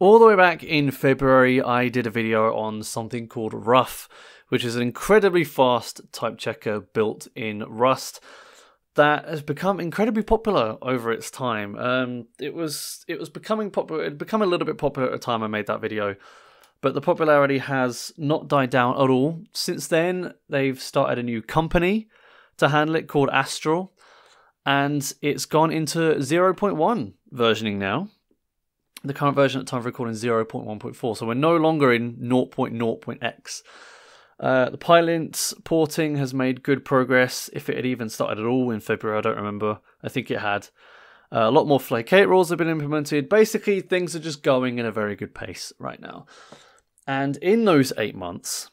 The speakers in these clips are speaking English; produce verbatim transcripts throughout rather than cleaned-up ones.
All the way back in February, I did a video on something called Ruff, which is an incredibly fast type checker built in Rust that has become incredibly popular over its time. Um, it was it was becoming popular. It had become a little bit popular at the time I made that video, but the popularity has not died down at all. Since then, they've started a new company to handle it called Astral, and it's gone into zero point one versioning now. The current version at the time of recording is zero point one point four, so we're no longer in zero point zero point x. Uh, the PyLint porting has made good progress, if it had even started at all in February, I don't remember. I think it had. Uh, a lot more flake eight rules have been implemented. Basically, things are just going in a very good pace right now. And in those eight months,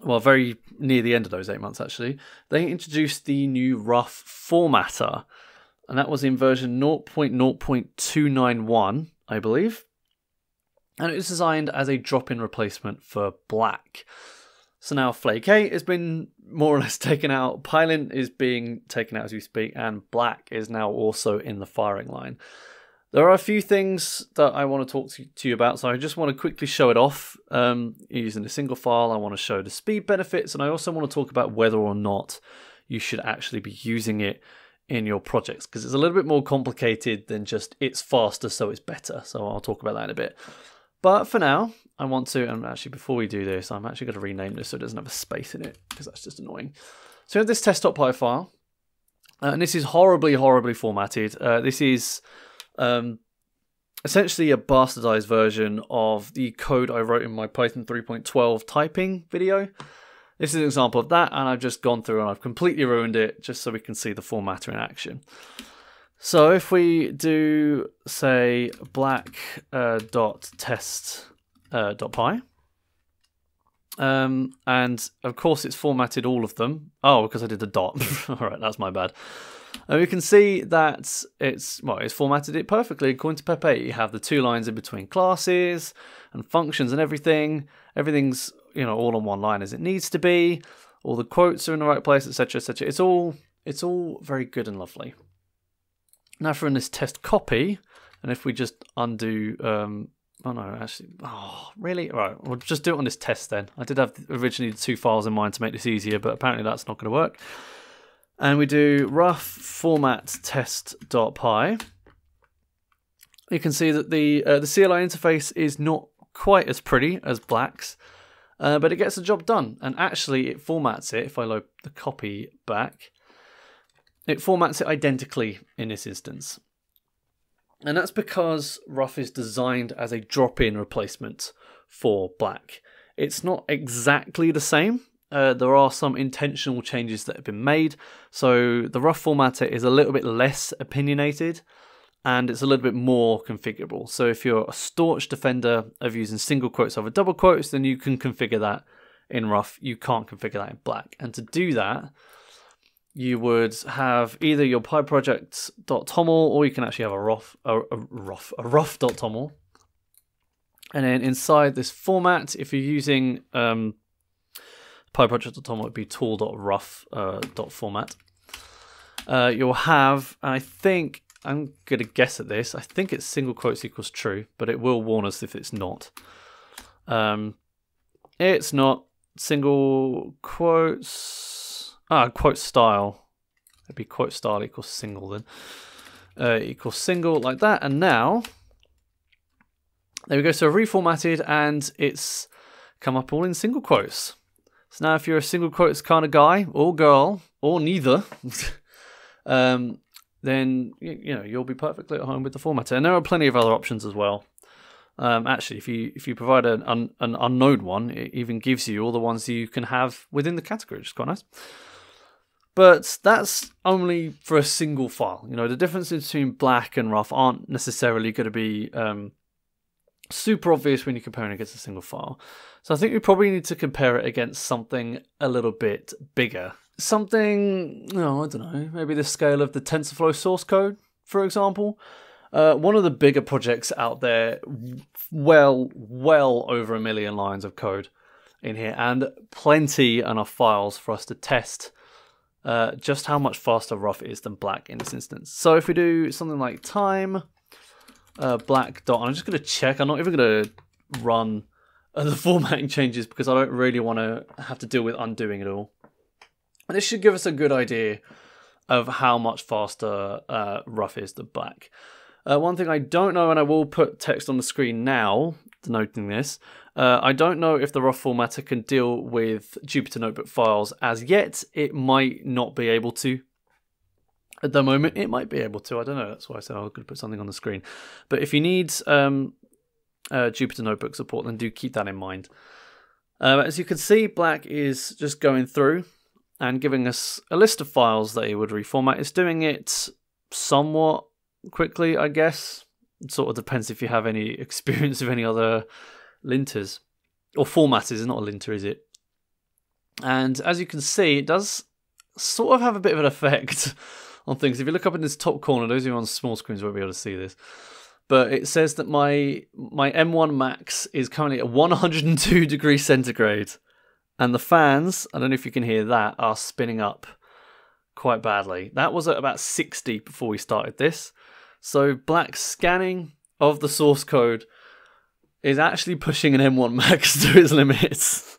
well, very near the end of those eight months, actually, they introduced the new Ruff formatter. And that was in version zero point zero point two nine one, I believe. And it was designed as a drop-in replacement for black. So now flake eight has been more or less taken out, PyLint is being taken out as we speak, and black is now also in the firing line. There are a few things that I want to talk to you about, so I just want to quickly show it off um, using a single file. I want to show the speed benefits, and I also want to talk about whether or not you should actually be using it in your projects, because it's a little bit more complicated than just it's faster, so it's better. So I'll talk about that in a bit. But for now, I want to, and actually before we do this, I'm actually going to rename this so it doesn't have a space in it, because that's just annoying. So we have this test.py file, uh, and this is horribly, horribly formatted. Uh, this is um, essentially a bastardized version of the code I wrote in my Python three point twelve typing video. This is an example of that, and I've just gone through and I've completely ruined it just so we can see the formatter in action. So if we do, say, black uh, dot test uh, dot py, um, and of course it's formatted all of them. Oh, because I did the dot. All right, that's my bad. And we can see that it's, well, it's formatted it perfectly. According to P E P eight, you have the two lines in between classes and functions and everything. Everything's, you know, all on one line as it needs to be. All the quotes are in the right place, et cetera, et cetera. It's all, it's all very good and lovely. Now for in this test copy, and if we just undo, um, oh no, actually, oh, really? All right, we'll just do it on this test then. I did have originally two files in mind to make this easier, but apparently that's not gonna work. And we do Ruff format test.py. You can see that the, uh, the C L I interface is not quite as pretty as Black's, uh, but it gets the job done. And actually it formats it, if I load the copy back, it formats it identically in this instance. And that's because Ruff is designed as a drop-in replacement for Black. It's not exactly the same. Uh, there are some intentional changes that have been made. So the Ruff formatter is a little bit less opinionated and it's a little bit more configurable. So if you're a staunch defender of using single quotes over double quotes, then you can configure that in Ruff. You can't configure that in Black. And to do that, you would have either your pyproject dot toml, or you can actually have a Ruff, a, a Ruff, a Ruff.toml. And then inside this format, if you're using um, pyproject dot toml, it would be tool.ruff.format. Uh, uh, you'll have, and I think, I'm going to guess at this, I think it's single quotes equals true, but it will warn us if it's not. Um, it's not single quotes. Ah, quote style. It'd be quote style equals single then. Uh, equals single, like that. And now, there we go. So reformatted, and it's come up all in single quotes. So now if you're a single quotes kind of guy, or girl, or neither, um, then you, you know, you'll be perfectly at home with the formatter. And there are plenty of other options as well. Um, actually, if you if you provide an, un, an unknown one, it even gives you all the ones you can have within the category, which is quite nice. But that's only for a single file. You know, the differences between Black and Ruff aren't necessarily going to be um, super obvious when you're comparing against a single file. So I think we probably need to compare it against something a little bit bigger. Something, no, I don't know, maybe the scale of the TensorFlow source code, for example. Uh, one of the bigger projects out there, well, well over a million lines of code in here, and plenty enough files for us to test Uh, just how much faster Ruff is than Black in this instance. So if we do something like time, uh, black dot. And I'm just going to check. I'm not even going to run uh, the formatting changes because I don't really want to have to deal with undoing it all. And this should give us a good idea of how much faster uh, Ruff is than black. Uh, one thing I don't know, and I will put text on the screen now denoting this, uh, I don't know if the Ruff formatter can deal with Jupyter Notebook files as yet. It might not be able to. At the moment, it might be able to. I don't know. That's why I said I was going to put something on the screen. But if you need um, uh, Jupyter Notebook support, then do keep that in mind. Uh, as you can see, black is just going through and giving us a list of files that it would reformat. It's doing it somewhat quickly, I guess. It sort of depends if you have any experience of any other linters or formatters. It's not a linter, is it? And as you can see, it does sort of have a bit of an effect on things. If you look up in this top corner, those of you on small screens won't be able to see this, but it says that my my M one max is currently at one hundred and two degrees centigrade, and the fans, I don't know if you can hear that, are spinning up quite badly. That was at about sixty before we started this. So black's scanning of the source code is actually pushing an M one max to its limits.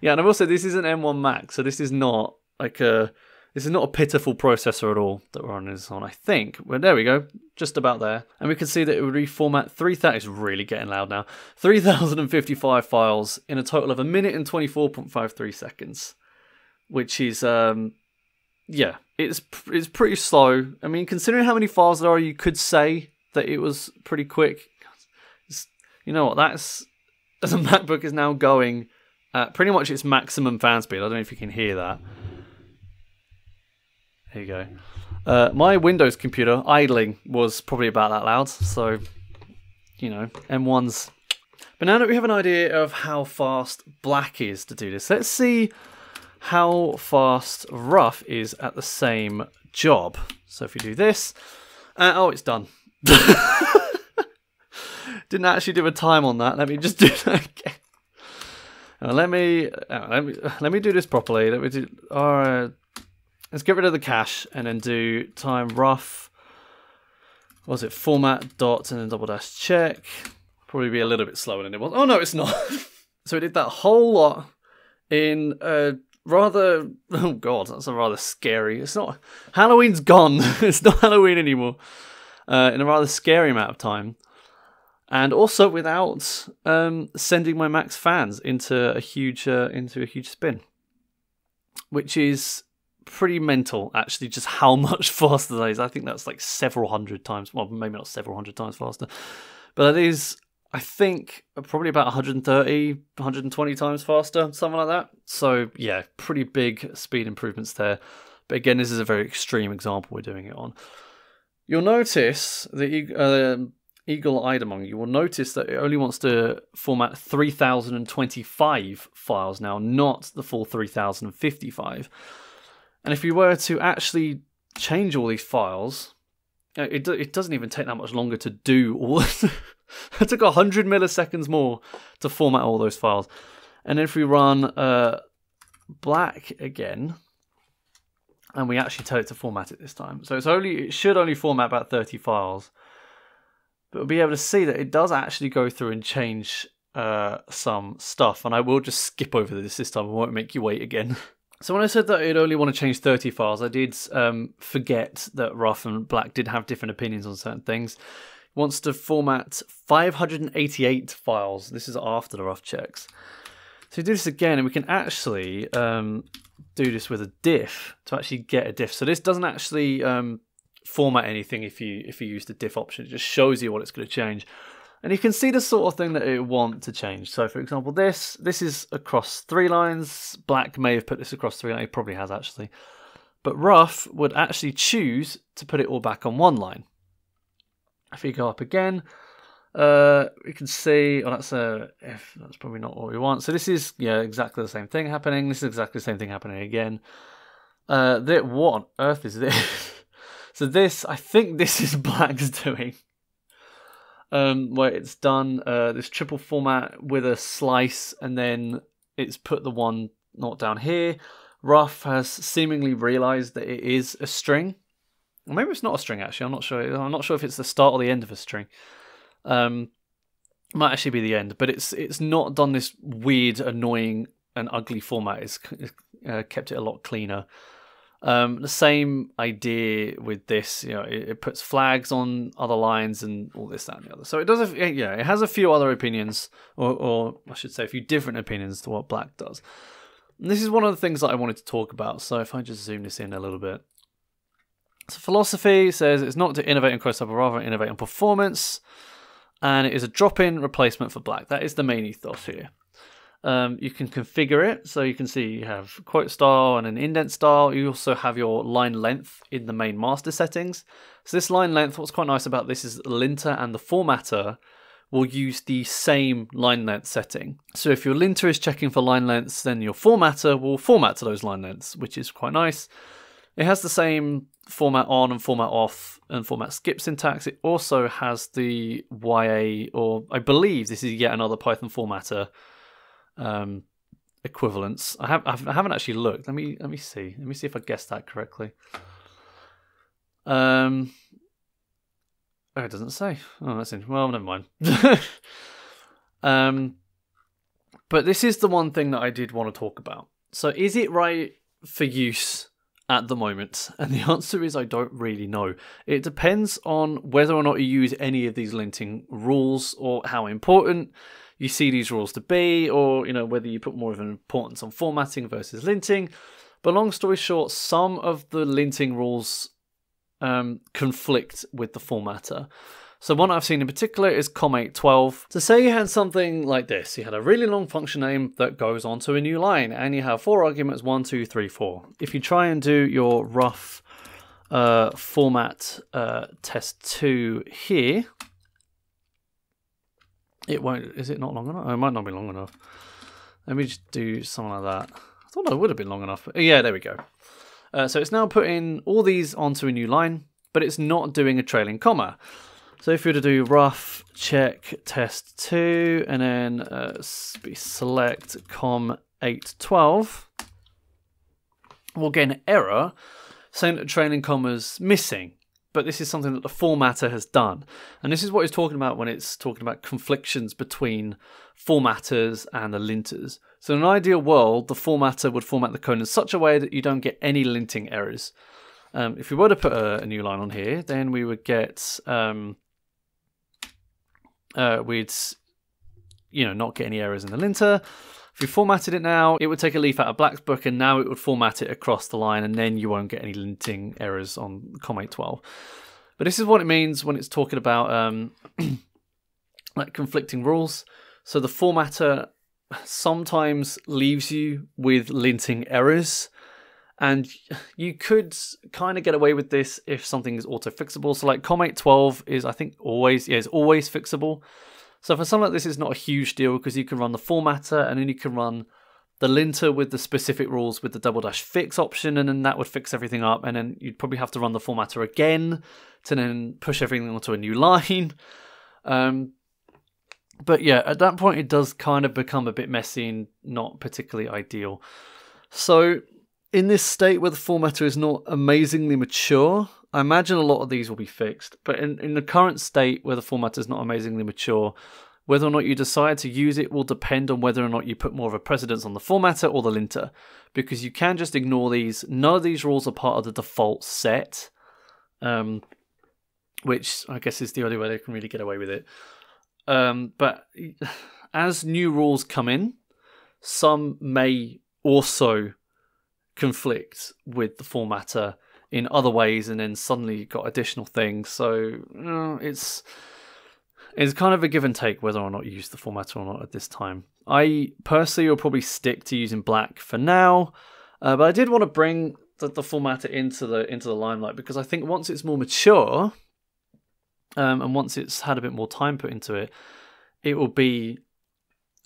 Yeah, and I've also, this is an M one max, so this is not like a This is not a pitiful processor at all that we're on is on, I think. Well, there we go, just about there. And we can see that it would reformat three thousand, it's really getting loud now, three thousand fifty-five files in a total of a minute and twenty-four point five three seconds, which is, um, yeah, it's, it's pretty slow. I mean, considering how many files there are, you could say that it was pretty quick. It's, you know what, that's, the MacBook is now going at pretty much its maximum fan speed. I don't know if you can hear that. There you go. Uh, my Windows computer idling was probably about that loud, so, you know, M ones. But now that we have an idea of how fast black is to do this, let's see how fast Ruff is at the same job. So if you do this, uh, oh, it's done. Didn't actually do a time on that. Let me just do that again. Now, let me uh, let me let me do this properly. Let me do our. Uh, Let's get rid of the cache and then do time Ruff. What was it? Format dot and then double dash check. Probably be a little bit slower than it was. Oh no, it's not. So we did that whole lot in a rather, oh god, that's a rather scary. It's not, Halloween's gone. It's not Halloween anymore. Uh, in a rather scary amount of time. And also without um, sending my Max fans into a huge uh, into a huge spin, which is pretty mental, actually, just how much faster that is. I think that's like several hundred times, well, maybe not several hundred times faster, but that is, I think, probably about one hundred thirty, one hundred twenty times faster, something like that. So yeah, pretty big speed improvements there. But again, this is a very extreme example we're doing it on. You'll notice that uh, eagle-eyed among you will notice that it only wants to format three thousand twenty-five files now, not the full three thousand fifty-five. And if we were to actually change all these files, it, it doesn't even take that much longer to do all. It took one hundred milliseconds more to format all those files. And if we run uh, black again, and we actually tell it to format it this time. So it's only it should only format about thirty files. But we'll be able to see that it does actually go through and change uh, some stuff. And I will just skip over this this time. I won't make you wait again. So when I said that I'd only want to change thirty files, I did um, forget that Ruff and black did have different opinions on certain things. It wants to format five hundred eighty-eight files. This is after the Ruff checks. So we do this again, and we can actually um, do this with a diff to actually get a diff. So this doesn't actually um, format anything if you if you use the diff option. It just shows you what it's going to change. And you can see the sort of thing that it wants to change. So for example, this, this is across three lines. Black may have put this across three lines, it probably has actually. But Ruff would actually choose to put it all back on one line. If we go up again, uh, we can see, oh, that's a, if that's probably not what we want. So this is, yeah, exactly the same thing happening. This is exactly the same thing happening again. Uh, that, what on earth is this? So this, I think this is black's doing. Um, where it's done uh, this triple format with a slice, and then it's put the one not down here. Ruff has seemingly realized that it is a string, Or maybe it's not a string, actually. I'm not sure. I'm not sure if it's the start or the end of a string. Um, it might actually be the end, but it's it's not done this weird, annoying and ugly format. It's uh, kept it a lot cleaner. Um, the same idea with this, you know, it, it puts flags on other lines and all this, that, and the other. So it does, a, yeah, it has a few other opinions, or, or I should say, a few different opinions to what black does. And this is one of the things that I wanted to talk about. So if I just zoom this in a little bit, so philosophy says it's not to innovate on cross-type, but rather innovate on performance, and it is a drop-in replacement for black. That is the main ethos here. Um, you can configure it, so you can see you have quote style and an indent style. You also have your line length in the main master settings. So this line length, what's quite nice about this is the linter and the formatter will use the same line length setting. So if your linter is checking for line lengths, then your formatter will format to those line lengths, which is quite nice. It has the same format on and format off and format skip syntax. It also has the Y A, or I believe this is yet another Python formatter um equivalence. I have I haven't actually looked. Let me let me see. Let me see if I guessed that correctly. Um oh, it doesn't say. Oh, that's interesting. Well, never mind. um but this is the one thing that I did want to talk about. So is it right for use at the moment? And the answer is I don't really know. It depends on whether or not you use any of these linting rules or how important you see these rules to be, or you know whether you put more of an importance on formatting versus linting. But long story short, some of the linting rules um, conflict with the formatter. So one I've seen in particular is C O M eight twelve. So say you had something like this. You had a really long function name that goes onto a new line, and you have four arguments, one, two, three, four. If you try and do your Ruff uh, format uh, test two here, it won't. Is it not long enough? Oh, it might not be long enough. Let me just do something like that. I thought it would have been long enough. But yeah, there we go. Uh, so it's now putting all these onto a new line, but it's not doing a trailing comma. So if you were to do Ruff check test two and then uh, select C O M eight twelve, we'll get an error saying that trailing comma's missing. But this is something that the formatter has done. And this is what it's talking about when it's talking about conflictions between formatters and the linters. So in an ideal world, the formatter would format the code in such a way that you don't get any linting errors. Um, if we were to put a, a new line on here, then we would get, um, uh, we'd, you know, not get any errors in the linter. If you formatted it now, it would take a leaf out of Black's book, and now it would format it across the line, and then you won't get any linting errors on C O M eight twelve. But this is what it means when it's talking about um, like conflicting rules. So the formatter sometimes leaves you with linting errors, and you could kind of get away with this if something is auto-fixable. So like C O M eight twelve is, I think, always yeah, is always fixable. So for something like this, it's not a huge deal because you can run the formatter and then you can run the linter with the specific rules with the double dash fix option, and then that would fix everything up. And then you'd probably have to run the formatter again to then push everything onto a new line. Um, but yeah, at that point, it does kind of become a bit messy and not particularly ideal. So in this state where the formatter is not amazingly mature, I imagine a lot of these will be fixed, but in, in the current state where the formatter is not amazingly mature, whether or not you decide to use it will depend on whether or not you put more of a precedence on the formatter or the linter, because you can just ignore these. None of these rules are part of the default set, um, which I guess is the only way they can really get away with it. Um, but as new rules come in, some may also conflict with the formatter in other ways, and then suddenly you've got additional things. So you know, it's it's kind of a give and take whether or not you use the formatter or not at this time. I personally will probably stick to using black for now, uh, but I did want to bring the, the formatter into the into the limelight because I think once it's more mature, um, and once it's had a bit more time put into it, it will be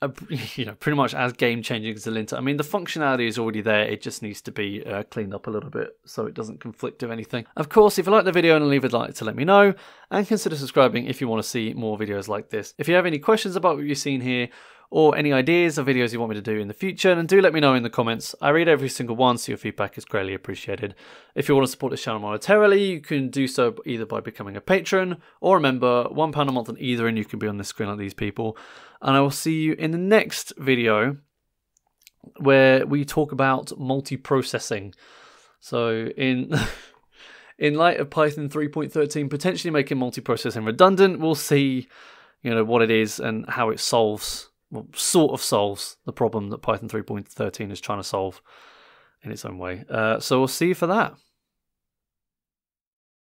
a, you know pretty much as game changing as the linter. I mean, the functionality is already there, it just needs to be uh, cleaned up a little bit so it doesn't conflict with anything. Of course, if you like the video and leave a like to let me know, and consider subscribing if you want to see more videos like this. If you have any questions about what you've seen here, or any ideas or videos you want me to do in the future, and do let me know in the comments. I read every single one, so your feedback is greatly appreciated. If you want to support this channel monetarily, you can do so either by becoming a patron or a member, one pound a month on either, and you can be on this screen like these people. And I will see you in the next video where we talk about multi-processing. So in... in light of Python three point thirteen potentially making multiprocessing redundant, we'll see, you know, what it is and how it solves, well, sort of solves the problem that Python three point thirteen is trying to solve in its own way. Uh, so we'll see you for that.